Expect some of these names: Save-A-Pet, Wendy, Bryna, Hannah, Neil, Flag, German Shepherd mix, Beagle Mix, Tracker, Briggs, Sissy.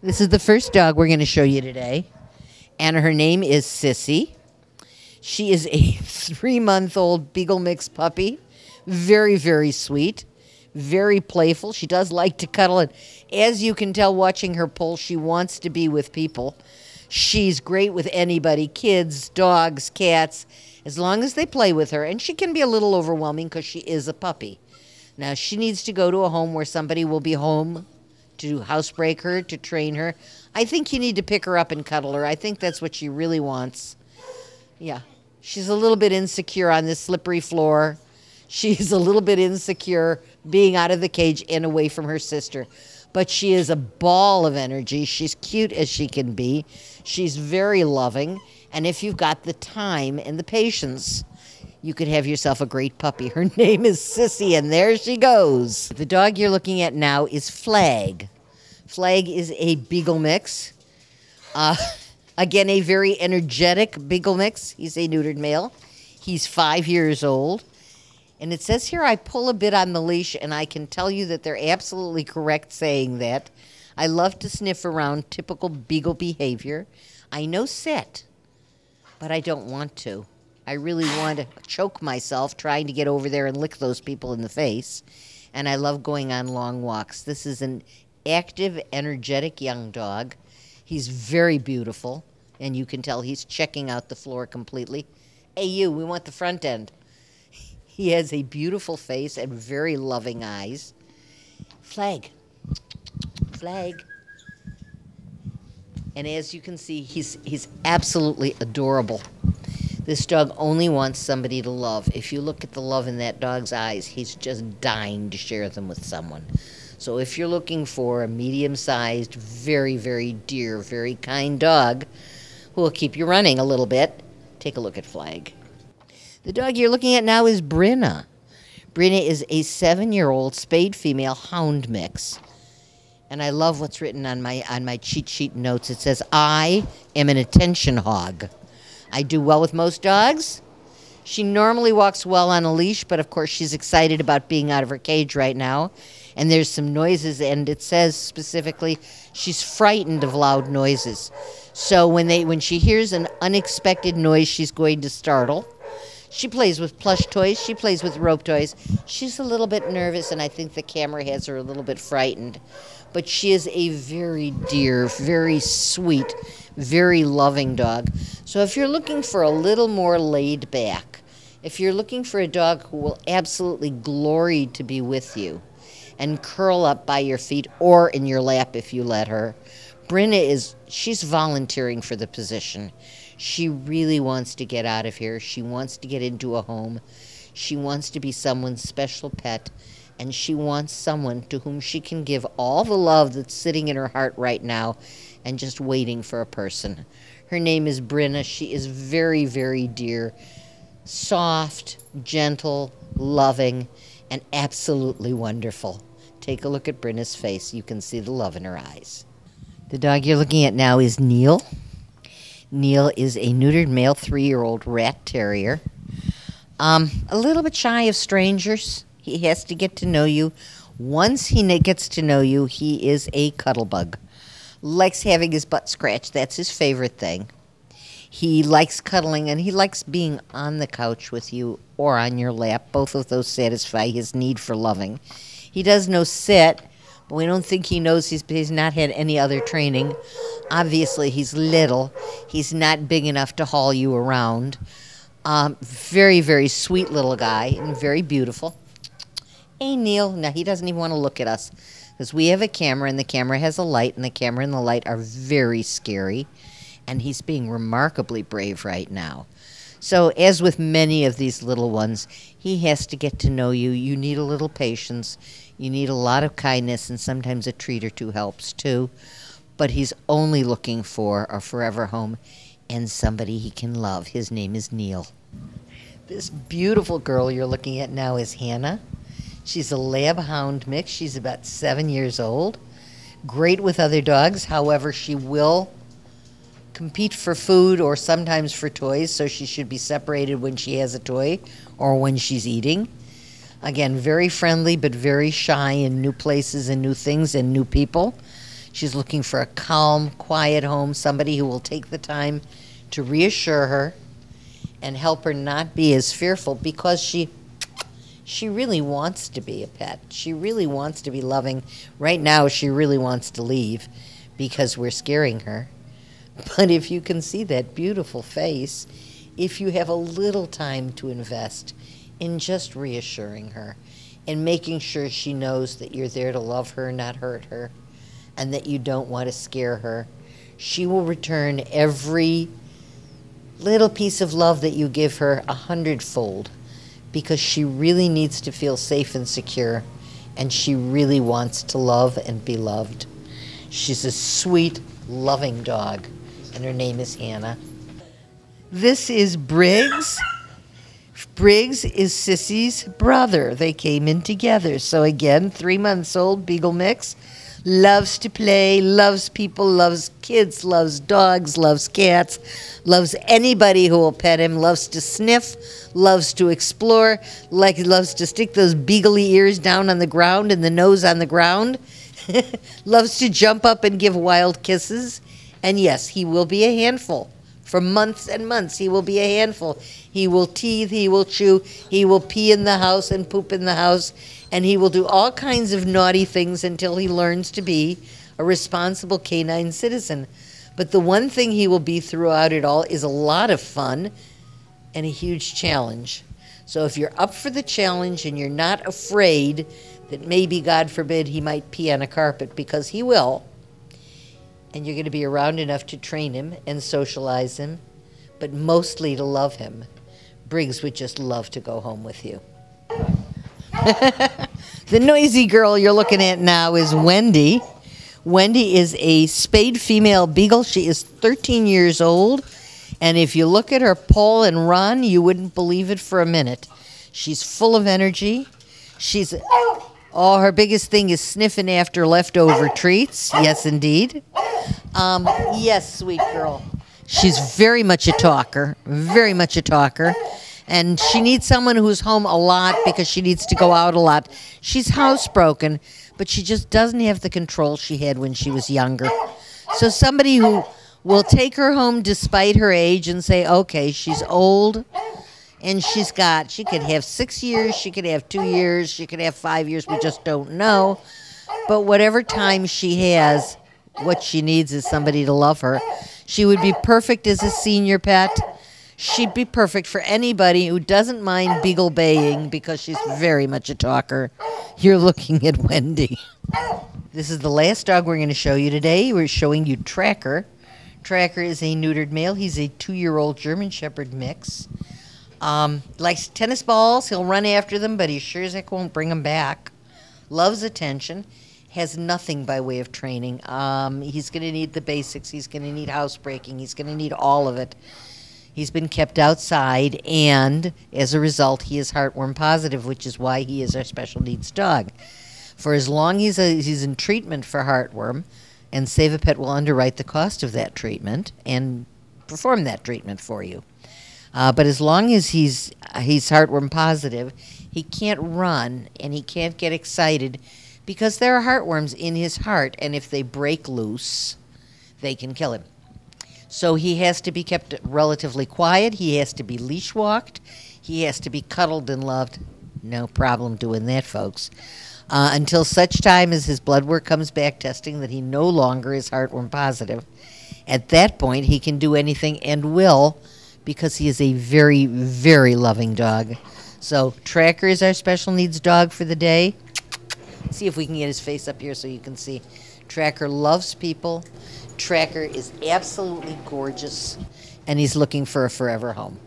This is the first dog we're going to show you today, and her name is Sissy. She is a 3-month-old Beagle Mix puppy. Very, very sweet, very playful. She does like to cuddle, and as you can tell watching her pull, she wants to be with people. She's great with anybody, kids, dogs, cats, as long as they play with her. And she can be a little overwhelming because she is a puppy. Now, she needs to go to a home where somebody will be home to housebreak her, to train her. I think you need to pick her up and cuddle her. I think that's what she really wants. Yeah, she's a little bit insecure on this slippery floor. She's a little bit insecure being out of the cage and away from her sister. But she is a ball of energy. She's cute as she can be. She's very loving. And if you've got the time and the patience, you could have yourself a great puppy. Her name is Sissy, and there she goes. The dog you're looking at now is Flag. Flag is a Beagle Mix. Again, a very energetic Beagle Mix. He's a neutered male. He's 5 years old. And it says here, I pull a bit on the leash, and I can tell you that they're absolutely correct saying that. I love to sniff around, typical Beagle behavior. I know sit, but I don't want to. I really want to choke myself trying to get over there and lick those people in the face. And I love going on long walks. This is an active, energetic young dog. He's very beautiful, and you can tell he's checking out the floor completely. Hey, you, we want the front end. He has a beautiful face and very loving eyes. Flag. Flag. And as you can see, he's absolutely adorable. This dog only wants somebody to love. If you look at the love in that dog's eyes, he's just dying to share them with someone. So if you're looking for a medium-sized, very, very dear, very kind dog who will keep you running a little bit, take a look at Flag. The dog you're looking at now is Bryna. Bryna is a 7-year-old spayed female hound mix. And I love what's written on my cheat sheet notes. It says, I am an attention hog. I do well with most dogs. She normally walks well on a leash, but of course she's excited about being out of her cage right now. And there's some noises, and it says specifically she's frightened of loud noises. So when she hears an unexpected noise, she's going to startle. She plays with plush toys. She plays with rope toys. She's a little bit nervous, and I think the camera has her a little bit frightened. But she is a very dear, very sweet, very loving dog. So if you're looking for a little more laid back, if you're looking for a dog who will absolutely glory to be with you and curl up by your feet or in your lap if you let her, Bryna she's volunteering for the position. She really wants to get out of here. She wants to get into a home. She wants to be someone's special pet. And she wants someone to whom she can give all the love that's sitting in her heart right now and just waiting for a person. Her name is Bryna. She is very, very dear, soft, gentle, loving, and absolutely wonderful. Take a look at Bryna's face. You can see the love in her eyes. The dog you're looking at now is Neil. Neil is a neutered male 3-year-old rat terrier. A little bit shy of strangers. He has to get to know you. Once he gets to know you, he is a cuddle bug. Likes having his butt scratched. That's his favorite thing. He likes cuddling, and he likes being on the couch with you or on your lap. Both of those satisfy his need for loving. He does no sit. We don't think he knows he's not had any other training. Obviously, he's little. He's not big enough to haul you around. Very, very sweet little guy and very beautiful. Hey, Neil. Now, he doesn't even want to look at us because we have a camera, and the camera has a light, and the camera and the light are very scary. And he's being remarkably brave right now. So as with many of these little ones, he has to get to know you. You need a little patience. You need a lot of kindness, and sometimes a treat or two helps too. But he's only looking for a forever home and somebody he can love. His name is Neil. This beautiful girl you're looking at now is Hannah. She's a lab hound mix. She's about 7 years old. Great with other dogs. However, she will compete for food or sometimes for toys, so she should be separated when she has a toy or when she's eating. Again, very friendly, but very shy in new places and new things and new people. She's looking for a calm, quiet home, somebody who will take the time to reassure her and help her not be as fearful, because she really wants to be a pet. She really wants to be loving. Right now, she really wants to leave because we're scaring her. But if you can see that beautiful face, if you have a little time to invest in just reassuring her and making sure she knows that you're there to love her, not hurt her, and that you don't want to scare her, she will return every little piece of love that you give her 100-fold, because she really needs to feel safe and secure, and she really wants to love and be loved. She's a sweet, loving dog, and her name is Hannah. This is Briggs. Briggs is Sissy's brother. They came in together. So again, 3-month-old Beagle Mix. Loves to play, loves people, loves kids, loves dogs, loves cats, loves anybody who will pet him, loves to sniff, loves to explore, loves to stick those beagly ears down on the ground and the nose on the ground, loves to jump up and give wild kisses. And yes, he will be a handful. For months and months, he will be a handful. He will teethe, he will chew, he will pee in the house and poop in the house, and he will do all kinds of naughty things until he learns to be a responsible canine citizen. But the one thing he will be throughout it all is a lot of fun and a huge challenge. So if you're up for the challenge and you're not afraid that maybe, God forbid, he might pee on a carpet, because he will, and you're going to be around enough to train him and socialize him, but mostly to love him, Briggs would just love to go home with you. The noisy girl you're looking at now is Wendy. Wendy is a spayed female beagle. She is 13 years old, and if you look at her pull and run, you wouldn't believe it for a minute. She's full of energy. She's... Oh, her biggest thing is sniffing after leftover treats. Yes, indeed. Yes, sweet girl. She's very much a talker, very much a talker. And she needs someone who's home a lot because she needs to go out a lot. She's housebroken, but she just doesn't have the control she had when she was younger. So somebody who will take her home despite her age and say, okay, she's old. And she could have 6 years, she could have 2 years, she could have 5 years, we just don't know. But whatever time she has, what she needs is somebody to love her. She would be perfect as a senior pet. She'd be perfect for anybody who doesn't mind beagle baying, because she's very much a talker. You're looking at Wendy. This is the last dog we're going to show you today. We're showing you Tracker. Tracker is a neutered male. He's a 2-year-old German Shepherd mix. Likes tennis balls. He'll run after them, but he sure as heck won't bring them back. Loves attention. Has nothing by way of training. He's going to need the basics. He's going to need housebreaking. He's going to need all of it. He's been kept outside, and as a result, he is heartworm positive, which is why he is our special needs dog. For as long as he's in treatment for heartworm, and Save-A-Pet will underwrite the cost of that treatment and perform that treatment for you. But as long as he's heartworm positive, he can't run and he can't get excited, because there are heartworms in his heart, and if they break loose, they can kill him. So he has to be kept relatively quiet. He has to be leash walked. He has to be cuddled and loved. No problem doing that, folks. Until such time as his blood work comes back testing that he no longer is heartworm positive. At that point, he can do anything and will, because he is a very, very loving dog. So Tracker is our special needs dog for the day. See if we can get his face up here so you can see. Tracker loves people. Tracker is absolutely gorgeous, and he's looking for a forever home.